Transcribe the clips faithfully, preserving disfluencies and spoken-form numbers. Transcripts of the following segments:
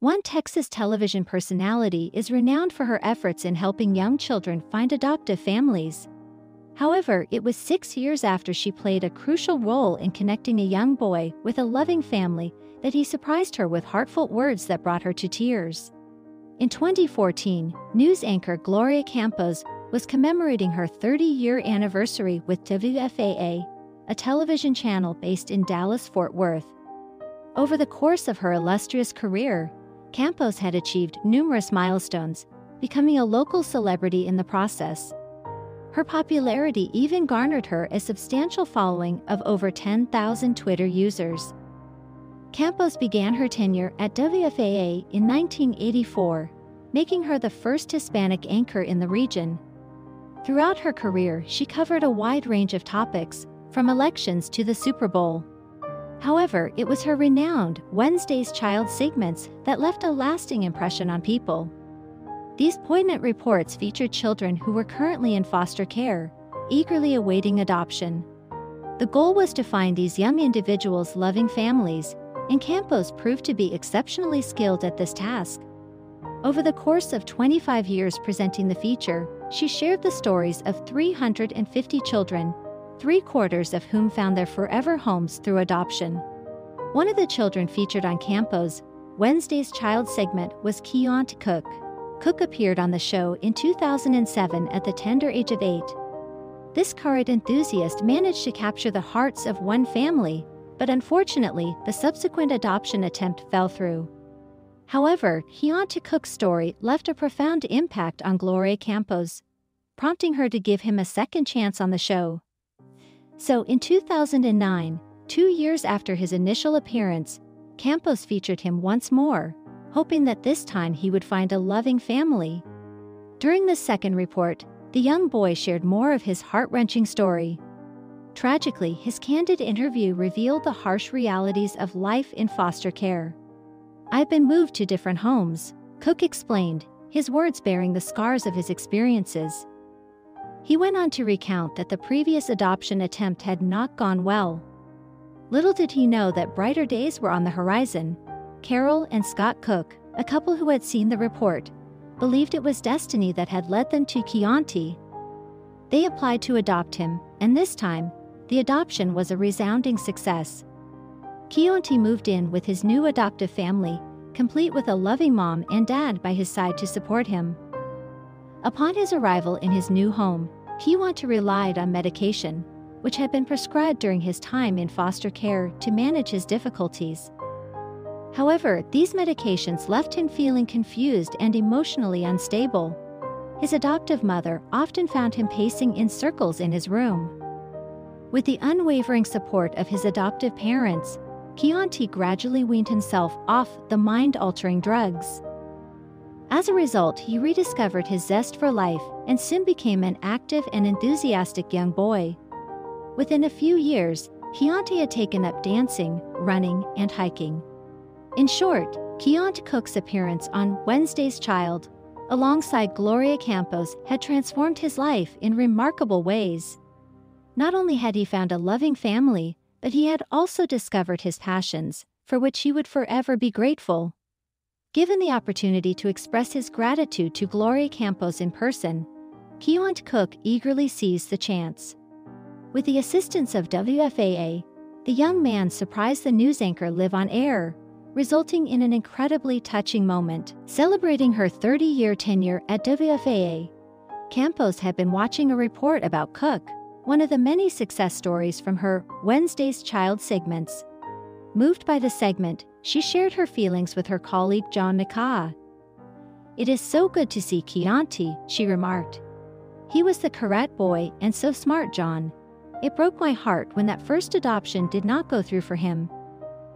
One Texas television personality is renowned for her efforts in helping young children find adoptive families. However, it was six years after she played a crucial role in connecting a young boy with a loving family that he surprised her with heartfelt words that brought her to tears. In twenty fourteen, news anchor Gloria Campos was commemorating her thirty-year anniversary with W F A A, a television channel based in Dallas-Fort Worth. Over the course of her illustrious career, Campos had achieved numerous milestones, becoming a local celebrity in the process. Her popularity even garnered her a substantial following of over ten thousand Twitter users. Campos began her tenure at W F A A in nineteen eighty-four, making her the first Hispanic anchor in the region. Throughout her career, she covered a wide range of topics, from elections to the Super Bowl. However, it was her renowned Wednesday's Child segments that left a lasting impression on people. These poignant reports featured children who were currently in foster care, eagerly awaiting adoption. The goal was to find these young individuals loving families, and Campos proved to be exceptionally skilled at this task. Over the course of twenty-five years presenting the feature, she shared the stories of three hundred fifty children, three-quarters of whom found their forever homes through adoption. One of the children featured on Campos' Wednesday's Child segment was Ke'ontae Cook. Cook appeared on the show in two thousand seven at the tender age of eight. This current enthusiast managed to capture the hearts of one family, but unfortunately, the subsequent adoption attempt fell through. However, Ke'ontae Cook's story left a profound impact on Gloria Campos, prompting her to give him a second chance on the show. So in two thousand nine, two years after his initial appearance, Campos featured him once more, hoping that this time he would find a loving family. During the second report, the young boy shared more of his heart-wrenching story. Tragically, his candid interview revealed the harsh realities of life in foster care. "I've been moved to different homes," Cook explained, his words bearing the scars of his experiences. He went on to recount that the previous adoption attempt had not gone well. Little did he know that brighter days were on the horizon. Carol and Scott Cook, a couple who had seen the report, believed it was destiny that had led them to Ke'ontae. They applied to adopt him, and this time, the adoption was a resounding success. Ke'ontae moved in with his new adoptive family, complete with a loving mom and dad by his side to support him. Upon his arrival in his new home, Ke'ontae relied on medication, which had been prescribed during his time in foster care to manage his difficulties. However, these medications left him feeling confused and emotionally unstable. His adoptive mother often found him pacing in circles in his room. With the unwavering support of his adoptive parents, Ke'ontae gradually weaned himself off the mind-altering drugs. As a result, he rediscovered his zest for life and soon became an active and enthusiastic young boy. Within a few years, Ke'ontae had taken up dancing, running, and hiking. In short, Ke'ontae Cook's appearance on Wednesday's Child, alongside Gloria Campos, had transformed his life in remarkable ways. Not only had he found a loving family, but he had also discovered his passions, for which he would forever be grateful. Given the opportunity to express his gratitude to Gloria Campos in person, Ke'ontae Cook eagerly seized the chance. With the assistance of W F A A, the young man surprised the news anchor live on air, resulting in an incredibly touching moment. Celebrating her thirty-year tenure at W F A A, Campos had been watching a report about Cook, one of the many success stories from her Wednesday's Child segments. Moved by the segment, she shared her feelings with her colleague John Nakah. "It is so good to see Ke'ontae," she remarked. "He was the correct boy and so smart, John. It broke my heart when that first adoption did not go through for him."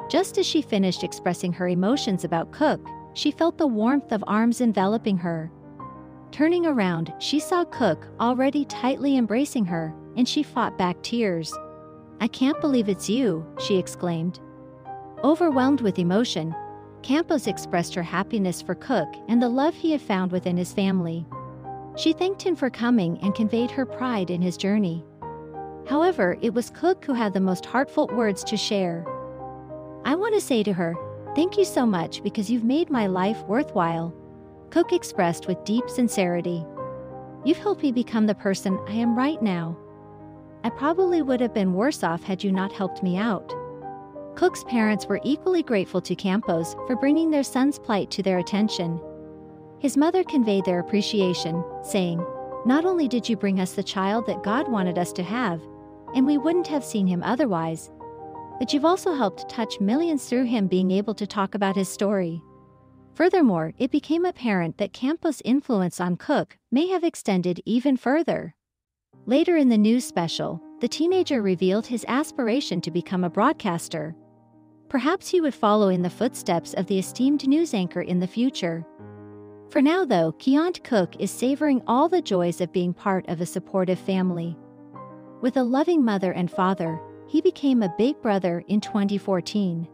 Just as she finished expressing her emotions about Cook, she felt the warmth of arms enveloping her. Turning around, she saw Cook already tightly embracing her, and she fought back tears. "I can't believe it's you," she exclaimed. Overwhelmed with emotion, Campos expressed her happiness for Cook and the love he had found within his family. She thanked him for coming and conveyed her pride in his journey. However, it was Cook who had the most heartfelt words to share. "I want to say to her, Thank you so much because you've made my life worthwhile," Cook expressed with deep sincerity. "You've helped me become the person I am right now. I probably would have been worse off had you not helped me out." Cook's parents were equally grateful to Campos for bringing their son's plight to their attention. His mother conveyed their appreciation, saying, "Not only did you bring us the child that God wanted us to have, and we wouldn't have seen him otherwise, but you've also helped touch millions through him being able to talk about his story." Furthermore, it became apparent that Campos' influence on Cook may have extended even further. Later in the news special, the teenager revealed his aspiration to become a broadcaster. Perhaps he would follow in the footsteps of the esteemed news anchor in the future. For now, though, Ke'ontae Cook is savoring all the joys of being part of a supportive family. With a loving mother and father, he became a big brother in twenty fourteen.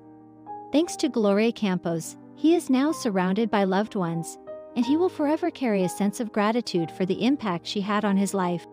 Thanks to Gloria Campos, he is now surrounded by loved ones, and he will forever carry a sense of gratitude for the impact she had on his life.